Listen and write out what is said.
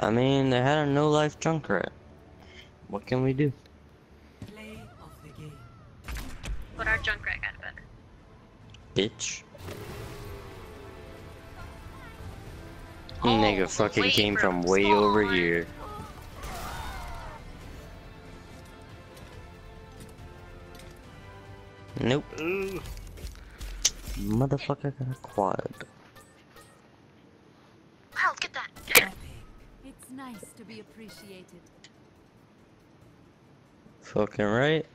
I mean, they had a no-life Junkrat. What can we do? Play of the game. But our Junkrat got better. Bitch. Oh, nigga fucking came from way over here. Nope. Ugh. Motherfucker got a quad. Wow, get that. It's nice to be appreciated. Fucking right.